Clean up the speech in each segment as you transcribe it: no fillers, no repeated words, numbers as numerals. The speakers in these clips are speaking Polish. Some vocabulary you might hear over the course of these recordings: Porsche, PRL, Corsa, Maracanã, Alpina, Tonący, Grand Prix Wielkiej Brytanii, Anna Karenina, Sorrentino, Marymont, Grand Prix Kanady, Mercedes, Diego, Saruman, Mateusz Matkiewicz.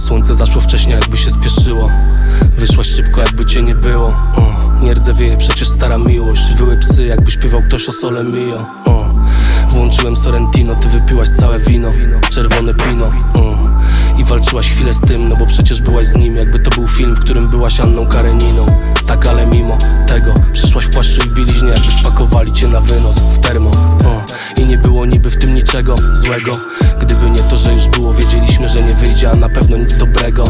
Słońce zaszło wcześniej, jakby się spieszyło. Wyszłaś szybko, jakby cię nie było. Nie rdzewieje przecież stara miłość. Wyły psy, jakby śpiewał ktoś o Sole Mio. Włączyłem Sorrentino, ty wypiłaś całe wino. Czerwone pino. I walczyłaś chwilę z tym, no bo przecież byłaś z nim. Jakby to był film, w którym byłaś Anną Kareniną. Tak, ale mimo tego przyszłaś w płaszczu i w bieliźnie, jakby spakowali cię na wynos w termo. I nie było niby w tym niczego złego. Gdyby nie to, że już było, wiedzieliśmy, że nie wyjdzie, a na pewno nic dobrego.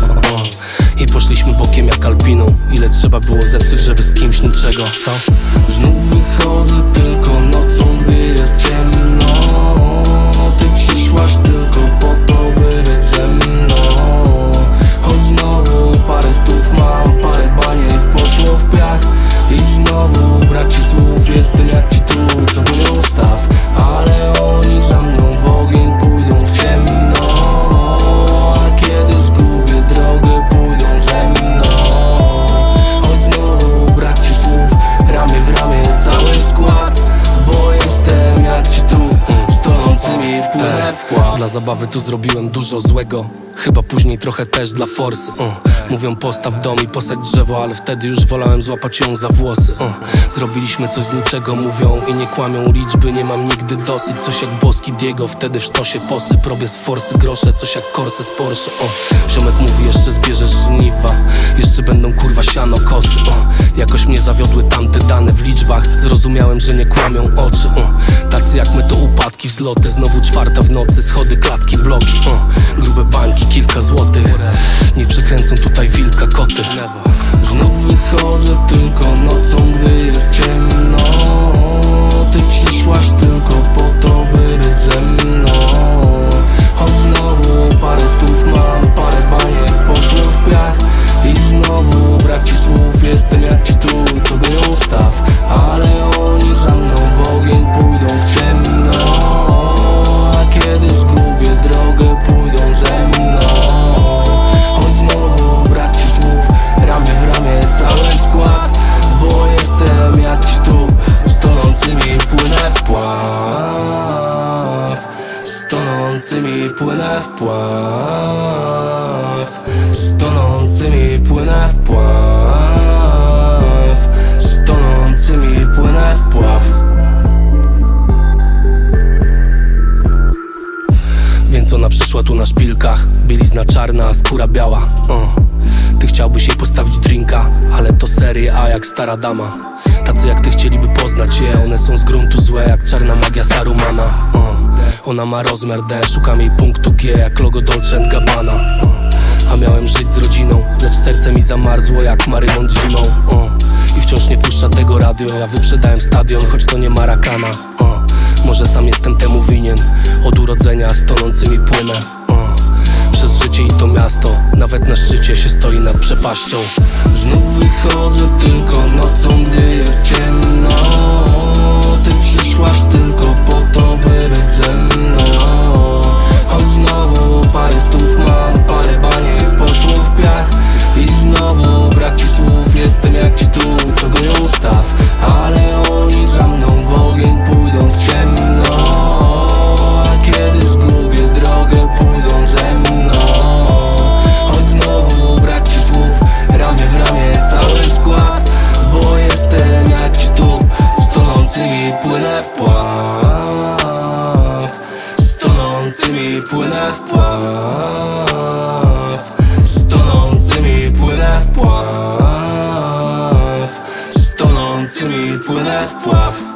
I poszliśmy bokiem jak Alpiną. Ile trzeba było zepsuć, żeby z kimś niczego, co? Znów wychodzę tylko nocą, gdy jest ciemno. Ty przyszłaś tylko po to, by być ze mną. Choć znowu parę stów mam, parę baniek poszło w piach. I znowu brak ci słów, jestem jak ci tu, co mnie ustaw. Ale oni za mną w ogień pójdą w ciemno. A kiedy zgubię drogę, pójdą ze mną. Choć znowu brak ci słów, ramię w ramię cały skład. Bo jestem jak ci tu, z tonącymi płynę w pław. Dla zabawy tu zrobiłem dużo złego. Chyba później trochę też dla forsy. Mówią postaw dom i posadź drzewo, ale wtedy już wolałem złapać ją za włosy. Zrobiliśmy coś z niczego, mówią i nie kłamią liczby, nie mam nigdy dosyć. Coś jak boski Diego, wtedy w sztosie posyp. Robię z forsy grosze, coś jak Corsę z Porsche. Ziomek mówi, jeszcze zbierzesz żniwa, jeszcze będą kurwa siano kosy. Jakoś mnie zawiodły tamte dane w liczbach, zrozumiałem, że nie kłamią oczy. Tacy jak my to upadki, wzloty, znowu czwarta w nocy, schody, klatki, bloki. Grube bańki, kilka złotych, nie przekręcą tutaj wilka koty. Znów wychodzę tylko nocą, gdy jest ciemno. Ty przyszłaś tylko po to, by być ze mną. Choć znowu parę stów mam, parę baniek poszło w piach. I znowu brak ci słów, jestem jak ci tu, co go ustaw. Ale oni za mną w ogień pójdą w ciemno. A kiedy zgubię drogę, pójdą ze mną. Choć znowu brak ci słów, ramię w ramię cały skład. Bo jestem jak ci tu, z tonącymi płynę w pław. Z tonącymi płynę w pław. Z tonącymi płynę w pław. Z tonącymi płynę w pław. Więc ona przyszła tu na szpilkach, bielizna czarna, a skóra biała. Ty chciałbyś jej postawić drinka, ale to serie A jak stara dama. Tacy jak ty chcieliby poznać je, one są z gruntu złe jak czarna magia Sarumana. Ona ma rozmiar D, szukam jej punktu G jak logo Dolce & Gabbana. A miałem żyć z rodziną, lecz serce mi zamarzło jak Marymont zimą. I wciąż nie puszcza tego radio, ja wyprzedałem stadion, choć to nie Maracanã. Może sam jestem temu winien, od urodzenia z tonącymi płynę. Przez życie i to miasto, nawet na szczycie się stoi nad przepaścią. Znów wychodzę tylko nocą, gdy jest ciemno. Ty przyszłaś tylko po to, by być ze mną. Choć znowu parę stów mam, parę baniek poszło w piach. I znowu brak ci słów, jestem jak ci tu, co go nie ustaw. Ale oni za mną w ogień pójdą w ciemno. A kiedy zgubię drogę, pójdą ze mną. Choć znowu brak ci słów, ramię w ramię cały skład. Bo jestem jak ci tu, z tonącymi płynę w pław. Z tonącymi płynę w pław. Z tonącymi płynę w pław. Z tonącymi płynę w pław.